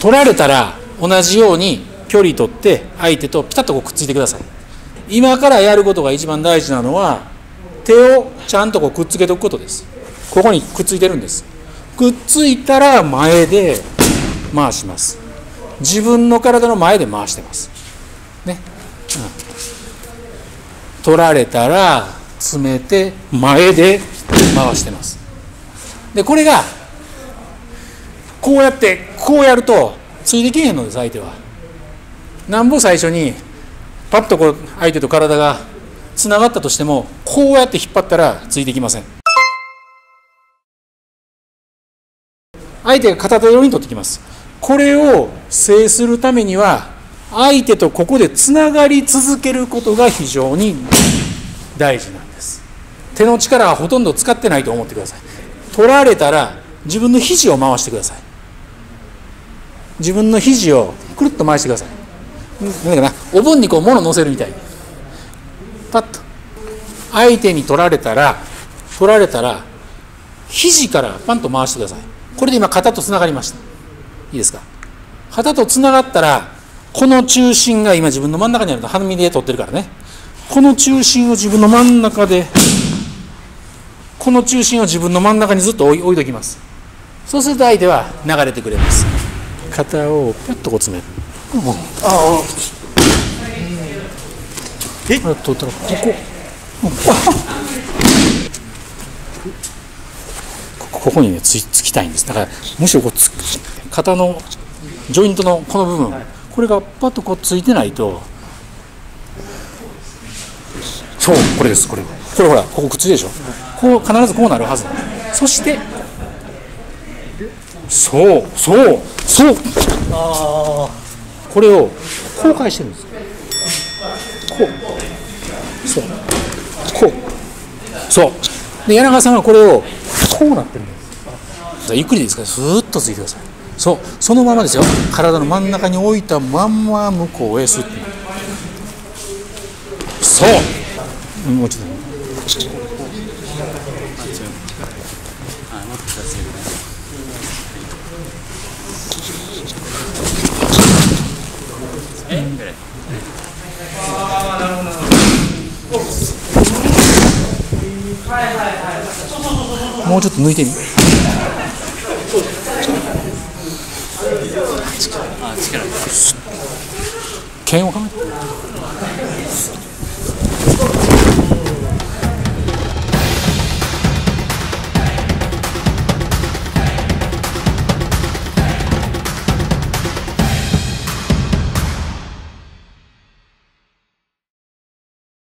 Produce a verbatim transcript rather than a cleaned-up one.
取られたら同じように距離取って相手とピタッとこうくっついてください。今からやることが一番大事なのは手をちゃんとこうくっつけておくことです。ここにくっついてるんです。くっついたら前で回します。自分の体の前で回してますね、うん、取られたら詰めて前で回してます。でこれがこうやってこうやるとついてけへんのです。相手はなんぼ最初にパッとこう相手と体がつながったとしてもこうやって引っ張ったらついてきません。相手が片手寄りに取ってきます。これを制するためには相手とここでつながり続けることが非常に大事なんです。手の力はほとんど使ってないと思ってください。取られたら自分の肘を回してください。自分の肘をくるっと回してください。何かな、お盆にこう物を乗せるみたいにパッと相手に取られたら取られたら肘からパンと回してください。これで今肩とつながりました。いいですか。肩とつながったらこの中心が今自分の真ん中にあると、はみで取ってるからね、この中心を自分の真ん中でこの中心を自分の真ん中にずっと置いときます。そうすると相手は流れてくれます。肩をピュッとこう詰める。ああ。え？これ取ったらここ。ここにねつつきたいんです。だからむしろこうつ肩のジョイントのこの部分、これがパッとこうついてないと。そうこれですこれ。これほらここくっついてるでしょ。こう必ずこうなるはず。そして。そうそうそう、あこれをこう返してるんです。こうそうこうそうで柳川さんはこれをこうなってるんです。ゆっくりでいいですからスーッとついてください。そうそのままですよ。体の真ん中に置いたまんま向こうへスッと、そうもうちょっともうちょっと抜いてみ。剣をかめ。